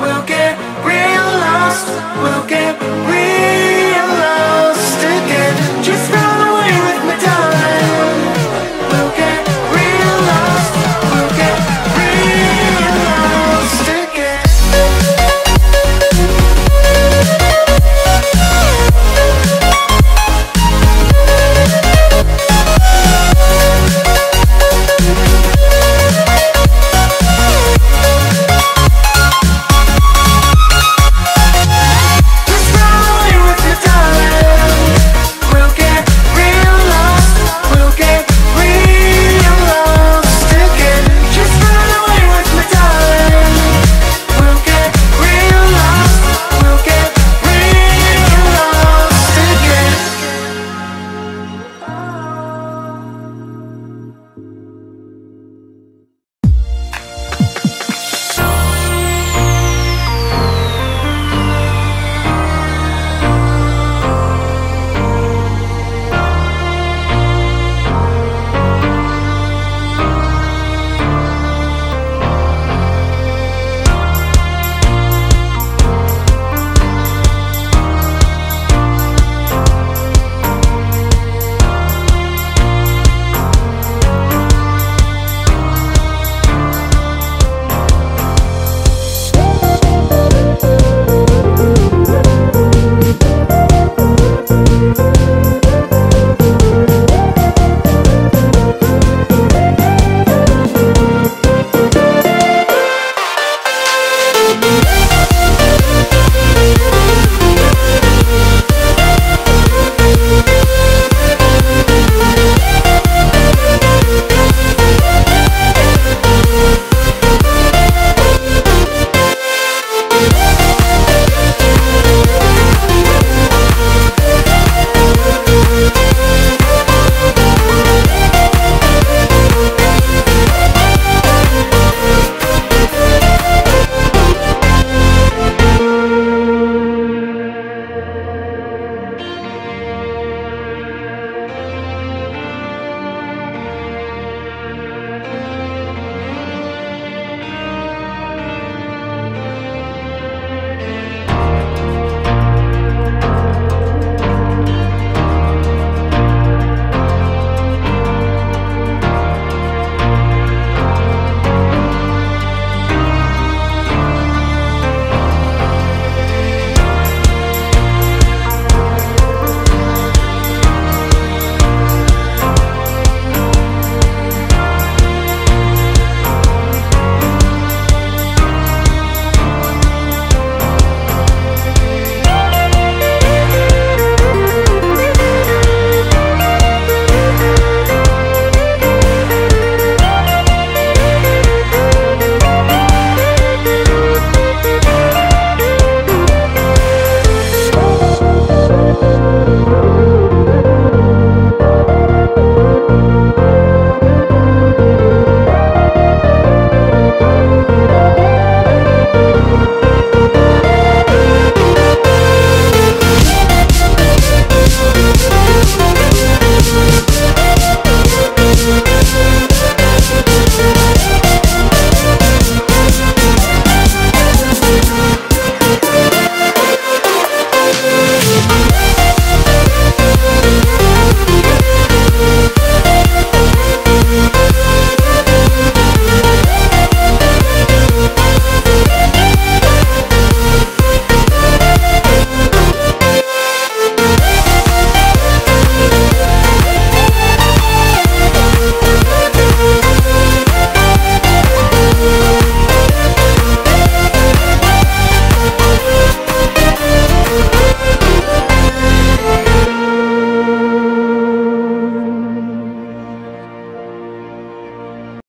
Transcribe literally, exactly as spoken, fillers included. We'll get real lost, we'll get